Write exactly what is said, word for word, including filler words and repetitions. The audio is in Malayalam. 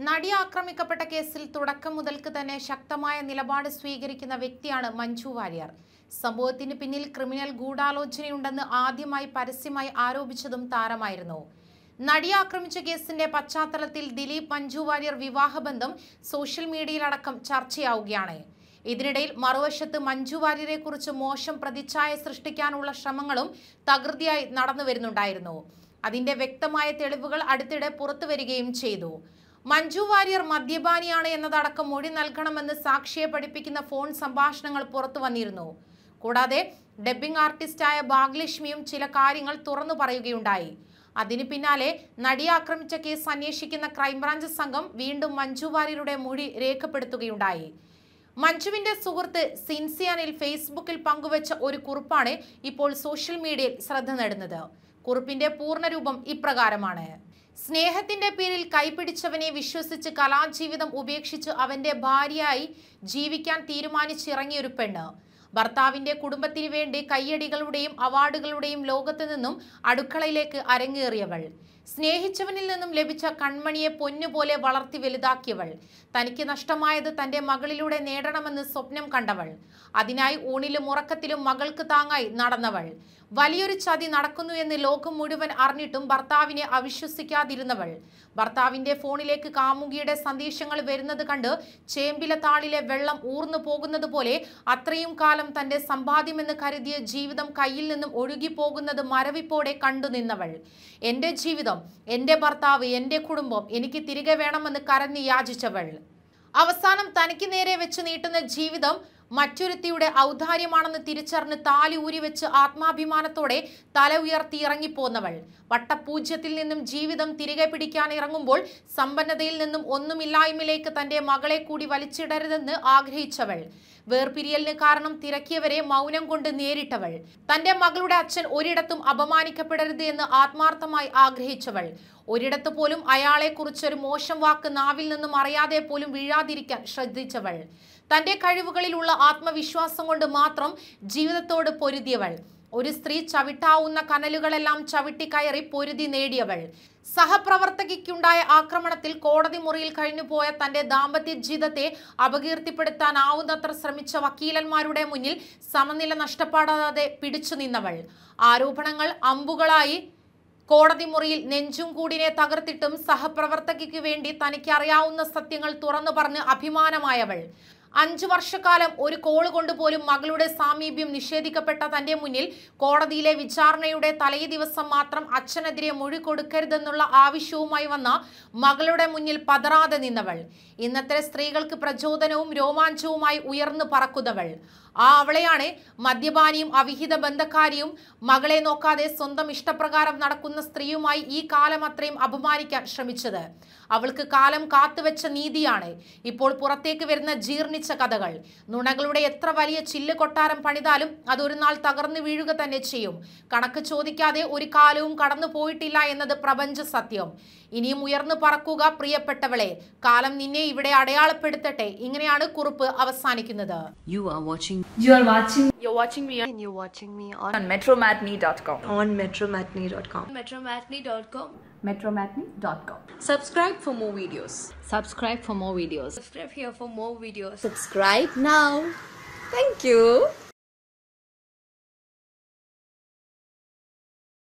Nadia Kramikapata Kesil Turakamudalkatane Shaktamaya Nilabada Swigirikina Victia Manju Warrier. Sambothin Pinil criminal Gudalochiniundan Adi my Parisimai Arovichadum Tara Mirno. Nadia Kramicha Kesinde Pachatala till Dilip Manju Warrior Vivahabandam social media Ladakam Charchi Augiane. Idridale Marovashat Manju Warrior Kurcha Mosham Pradichai Srishtikanula Shamangalum Tagardia Nadanavirno Dirno. Adinde Vectamaya Televugal Aditida Portaverigame Chedo. Manju Warrior Madhya Baniana and the Kamudi Nalkanam and the Sakshi Padipik in the phone Sambashangal Portovanirno. Kodade, Debbing Artist Tire, Baglish Mium, Chilakaringal Turno Parayugundai. Adinipinale, Nadia Kramikapata case Sanyashik in the crime branch Sangam, Vindum Manju Warrior Mudi, Rekapetu Gundai. Manchuinde Sukurte, Sinsianil Facebookil Panguvecha Ori Kurpane, Ipol social media Sradhanadana. Kurpinde Purna Rubam Ipragaramane. സ്നേഹത്തിന്റെ പേരിൽ കൈപിടിച്ചവനെ വിശ്വസിച്ച് കലാഞ്ചി ജീവിതം ഉപേക്ഷിച്ച് അവന്റെ ഭാര്യയായി ജീവിക്കാൻ തീരുമാനിച്ച ചിറങ്ങി രൂപണ്ട ഭർത്താവിന്റെ കുടുംബത്തിനു വേണ്ടി കയ്യടികളുടെയും അവാർഡുകളുടെയും ലോകത്തു നിന്നും അടുക്കളയിലേക്ക് അരങ്ങേറിയവൾ സ്നേഹിച്ചവനിൽ നിന്നും ലഭിച്ച കൺമണിയെ പൊന്നുപോലെ വളർത്തി വലുതാക്കിയവൾ തനിക്ക് നഷ്ടമായത് തന്റെ മകളിലൂടെ നേടണമെന്ന സ്വപ്നം കണ്ടവൾ അതിനായി ഊണിലും ഉറക്കത്തിലും മകൾക്ക് താങ്ങായി നടന്നവൾ വലിയൊരു ചതി നടക്കുന്നു എന്ന് ലോകം മുഴുവൻ അറിഞ്ഞിട്ടും ഭർത്താവിനെ അവിശ്വസിക്കാതിരുന്നവൾ ഭർത്താവിന്റെ ഫോണിലേക്ക് കാമുകിയുടെ സന്ദേശങ്ങൾ വരുന്നത് കണ്ട് ചേമ്പിലതാളിലെ വെള്ളം ഊർന്നു പോകുന്നത് പോലെ അത്രയും കാലം തന്റെ സമ്പാദ്യമെന്ന് കരുതിയ ജീവിതം കയ്യിൽ നിന്നും ഒഴുകി പോകുന്നത് മരവിപ്പോടെ കണ്ടു നിന്നവൾ എൻ്റെ ജീവിതം എന്റെ ഭർത്താവ് എന്റെ കുടുംബം എനിക്ക് തിരികെ വേണമെന്ന് കരഞ്ഞു യാചിച്ചവൾ അവസാനം തനിക്ക് നേരെ വെച്ച് നീട്ടുന്ന ജീവിതം മറ്റൊരുത്തിയുടെ ഔദാര്യമാണെന്ന് തിരിച്ചറിഞ്ഞ് താലി ഊരി വെച്ച് ആത്മാഭിമാനത്തോടെ തല ഉയർത്തി ഇറങ്ങി പോന്നവൾ വട്ടപൂജ്യത്തിൽ നിന്നും ജീവിതം തിരികെ പിടിക്കാൻ ഇറങ്ങുമ്പോൾ സമ്പന്നതയിൽ നിന്നും ഒന്നുമില്ലായ്മയിലേക്ക് തന്റെ മകളെ കൂടി വലിച്ചിടരുതെന്ന് ആഗ്രഹിച്ചവൾ വേർപിരിയലിന് കാരണം തിരക്കിയവരെ മൗനം കൊണ്ട് നേരിട്ടവൾ തന്റെ മകളുടെ അച്ഛൻ ഒരിടത്തും അപമാനിക്കപ്പെടരുത് എന്ന് ആത്മാർത്ഥമായി ആഗ്രഹിച്ചവൾ ഒരിടത്തു പോലും അയാളെക്കുറിച്ച് ഒരു മോശം വാക്ക് നാവിൽ നിന്നും അറിയാതെ പോലും വീഴാതിരിക്കാൻ ശ്രദ്ധിച്ചവൾ തന്റെ കഴിവുകളിലുള്ള ആത്മവിശ്വാസം കൊണ്ട് മാത്രം ജീവിതത്തോട് പൊരുതിയവൾ ഒരു സ്ത്രീ ചവിട്ടാവുന്ന കനലുകളെല്ലാം ചവിട്ടി കയറി പൊരുതി നേടിയവൾ സഹപ്രവർത്തകയ്ക്കുണ്ടായ ആക്രമണത്തിൽ കോടതി മുറിയിൽ കഴിഞ്ഞുപോയ തന്റെ ദാമ്പത്യ ജീവിതത്തെ അപകീർത്തിപ്പെടുത്താനാവുന്നത്ര ശ്രമിച്ച വക്കീലന്മാരുടെ മുന്നിൽ സമനില നഷ്ടപ്പെടാതെ പിടിച്ചു നിന്നവൾ ആരോപണങ്ങൾ അമ്പുകളായി കോടതി മുറിയിൽ നെഞ്ചും കൂടിനെ തകർത്തിട്ടും സഹപ്രവർത്തകയ്ക്ക് വേണ്ടി തനിക്കറിയാവുന്ന സത്യങ്ങൾ തുറന്നു പറഞ്ഞ് അഭിമാനമായവൾ അഞ്ചു വർഷക്കാലം ഒരു കോൾ കൊണ്ട് പോലും മകളുടെ സാമീപ്യം നിഷേധിക്കപ്പെട്ട തന്റെ മുന്നിൽ കോടതിയിലെ വിചാരണയുടെ തലേ ദിവസം മാത്രം അച്ഛനെതിരെ മൊഴി കൊടുക്കരുതെന്നുള്ള ആവശ്യവുമായി വന്ന മകളുടെ മുന്നിൽ പതറാതെ നിന്നവൾ ഇന്നത്തെ സ്ത്രീകൾക്ക് പ്രചോദനവും രോമാഞ്ചവുമായി ഉയർന്നു പറക്കുന്നവൾ ആ അവളെയാണ് മദ്യപാനിയും അവിഹിത ബന്ധക്കാരിയും മകളെ നോക്കാതെ സ്വന്തം ഇഷ്ടപ്രകാരം നടക്കുന്ന സ്ത്രീയുമായി ഈ കാലം അത്രയും അപമാനിക്കാൻ ശ്രമിച്ചത് അവൾക്ക് കാലം കാത്തുവെച്ച നീതിയാണ് ഇപ്പോൾ പുറത്തേക്ക് വരുന്ന ജീർണിച്ച കഥകൾ നുണകളുടെ എത്ര വലിയ ചില്ല് കൊട്ടാരം പണിതാലും അതൊരു നാൾ തകർന്നു വീഴുക തന്നെ ചെയ്യും കണക്ക് ചോദിക്കാതെ ഒരു കാലവും കടന്നു പോയിട്ടില്ല എന്നത് പ്രപഞ്ച സത്യം ഇനിയും ഉയർന്നു പറക്കുക പ്രിയപ്പെട്ടവളെ കാലം നിന്നെ ഇവിടെ അടയാളപ്പെടുത്തട്ടെ ഇങ്ങനെയാണ് കുറിപ്പ് അവസാനിക്കുന്നത് You are watching You are watching. You're watching me. And you're watching me on, on metro matinee dot com. On metro matinee dot com. metro matinee dot com. metro matinee dot com. Subscribe for more videos. Subscribe for more videos. Subscribe here for more videos. Subscribe now. Thank you.